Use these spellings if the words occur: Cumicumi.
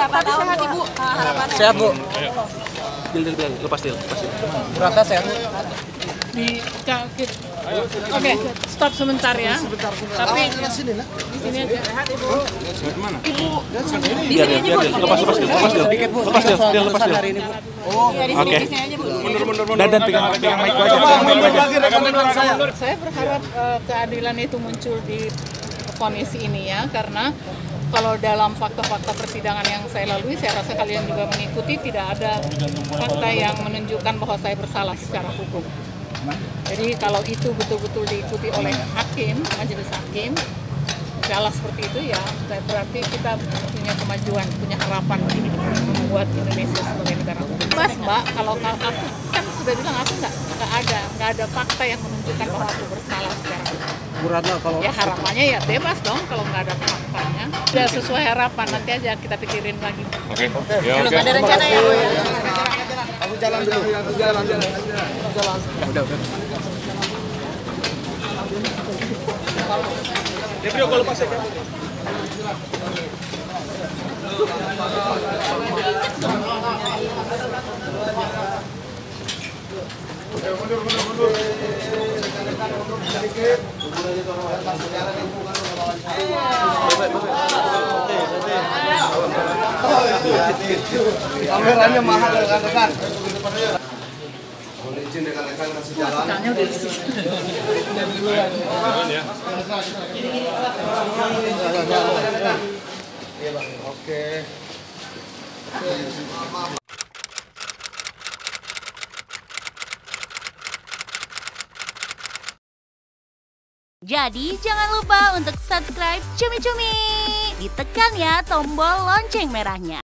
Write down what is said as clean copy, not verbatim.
berapa tahun sehat Ibu? Harapannya. Sehat Bu. Dil, lepas dil. Berata sehat. Di sakit. Oke, stop sebentar ya. Sebentar. Tapi sini lah. Di sini aja. Sehat Ibu. Sehat mana? Ibu. Di sini aja. Lepas dil. Lepas dil. Oh, oke. Mundur. Dan pegang mic aja. Saya berharap keadilan itu muncul di vonis ini ya, karena kalau dalam fakta-fakta persidangan yang saya lalui, saya rasa kalian juga mengikuti, tidak ada fakta yang menunjukkan bahwa saya bersalah secara hukum. Jadi kalau itu betul-betul diikuti oleh hakim, majelis hakim, salah seperti itu ya, berarti kita punya kemajuan, punya harapan membuat Indonesia sebagai negara hukum. Mas Mbak, kalau aku kan sudah bilang aku nggak ada fakta yang menunjukkan bahwa aku bersalah secara hukum. Kalau ya harapannya ya bebas dong kalau nggak ada faktanya. Udah sesuai harapan, nanti aja kita pikirin lagi. Oke. Belum ada rencana ya. Aku jalan dulu. Aku jalan. Udah. Dia video kalau pasnya kamu. Mundur. Kameranya mahal rekan-rekan. Boleh izin rekan-rekan kasih jalan. Oke. Jadi jangan lupa untuk subscribe Cumi-Cumi. Ditekan ya tombol lonceng merahnya.